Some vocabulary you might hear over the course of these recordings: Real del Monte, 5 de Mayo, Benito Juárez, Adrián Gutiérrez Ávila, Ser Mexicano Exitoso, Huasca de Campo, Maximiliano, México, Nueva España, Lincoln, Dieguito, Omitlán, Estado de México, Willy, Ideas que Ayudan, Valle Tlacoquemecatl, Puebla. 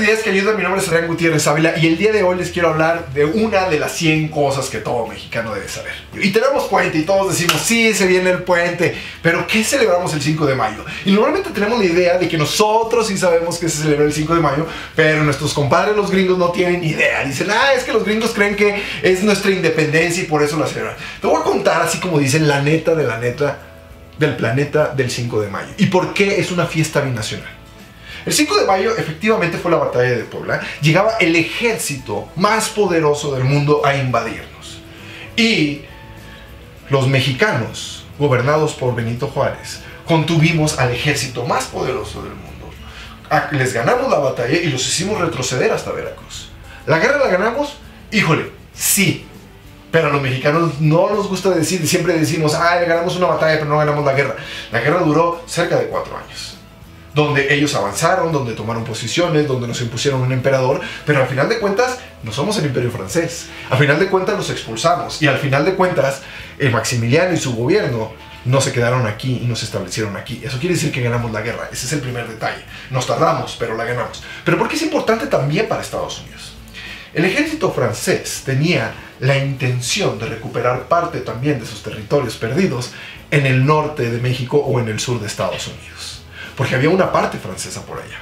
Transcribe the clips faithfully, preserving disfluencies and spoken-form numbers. de Ideas que Ayudan, mi nombre es Adrián Gutiérrez Ávila y el día de hoy les quiero hablar de una de las cien cosas que todo mexicano debe saber. Y tenemos puente y todos decimos, sí, se viene el puente, pero ¿qué celebramos el cinco de mayo? Y normalmente tenemos la idea de que nosotros sí sabemos que se celebra el cinco de mayo, pero nuestros compadres los gringos no tienen idea. Dicen, ah, es que los gringos creen que es nuestra independencia y por eso la celebran. Te voy a contar, así como dicen, la neta de la neta del planeta del cinco de mayo. ¿Y por qué es una fiesta binacional? El cinco de mayo efectivamente fue la batalla de Puebla. Llegaba el ejército más poderoso del mundo a invadirnos. Y los mexicanos, gobernados por Benito Juárez, contuvimos al ejército más poderoso del mundo. Les ganamos la batalla y los hicimos retroceder hasta Veracruz. ¿La guerra la ganamos? Híjole, sí. Pero a los mexicanos no nos gusta decir, siempre decimos, ah, ganamos una batalla pero no ganamos la guerra. La guerra duró cerca de cuatro años. Donde ellos avanzaron, donde tomaron posiciones, donde nos impusieron un emperador, pero al final de cuentas no somos el imperio francés. Al final de cuentas los expulsamos y al final de cuentas el Maximiliano y su gobierno no se quedaron aquí y no se establecieron aquí. Eso quiere decir que ganamos la guerra, ese es el primer detalle. Nos tardamos, pero la ganamos. Pero porque es importante también para Estados Unidos. El ejército francés tenía la intención de recuperar parte también de sus territorios perdidos en el norte de México o en el sur de Estados Unidos. Porque había una parte francesa por allá.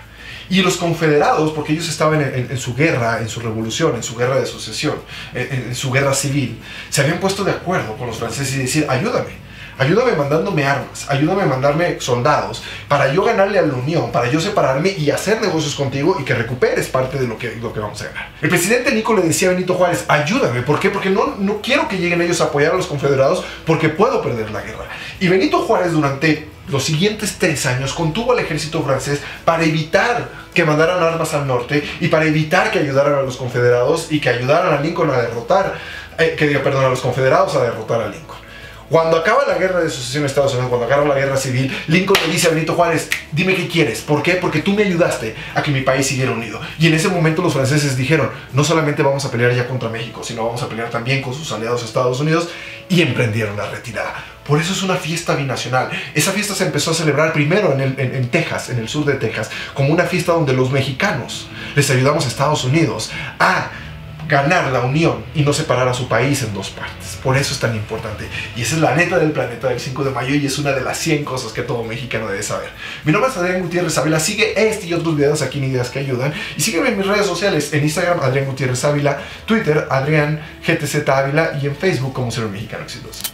Y los confederados, porque ellos estaban en, en, en su guerra, en su revolución, en su guerra de sucesión, en, en su guerra civil, se habían puesto de acuerdo con los franceses y decir, ayúdame, ayúdame mandándome armas, ayúdame mandándome soldados, para yo ganarle a la Unión, para yo separarme y hacer negocios contigo y que recuperes parte de lo que, lo que vamos a ganar. El presidente Nico le decía a Benito Juárez, ayúdame, ¿por qué? Porque no, no quiero que lleguen ellos a apoyar a los confederados porque puedo perder la guerra. Y Benito Juárez durante los siguientes tres años contuvo al ejército francés para evitar que mandaran armas al norte y para evitar que ayudaran a los confederados y que ayudaran a Lincoln a derrotar, eh, que diga, perdón, a los confederados a derrotar a Lincoln. Cuando acaba la guerra de sucesión de Estados Unidos, cuando acaba la guerra civil, Lincoln le dice a Benito Juárez, dime qué quieres, ¿por qué? Porque tú me ayudaste a que mi país siguiera unido. Y en ese momento los franceses dijeron, no solamente vamos a pelear ya contra México, sino vamos a pelear también con sus aliados Estados Unidos, y emprendieron la retirada. Por eso es una fiesta binacional. Esa fiesta se empezó a celebrar primero en, el, en, en Texas, en el sur de Texas, como una fiesta donde los mexicanos les ayudamos a Estados Unidos a ganar la unión y no separar a su país en dos partes. Por eso es tan importante. Y esa es la neta del planeta del cinco de mayo y es una de las cien cosas que todo mexicano debe saber. Mi nombre es Adrián Gutiérrez Ávila. Sigue este y otros videos aquí en Ideas que Ayudan. Y sígueme en mis redes sociales. En Instagram, Adrián Gutiérrez Ávila. Twitter, Adrián G T Z Ávila. Y en Facebook, como Ser Mexicano Exitoso.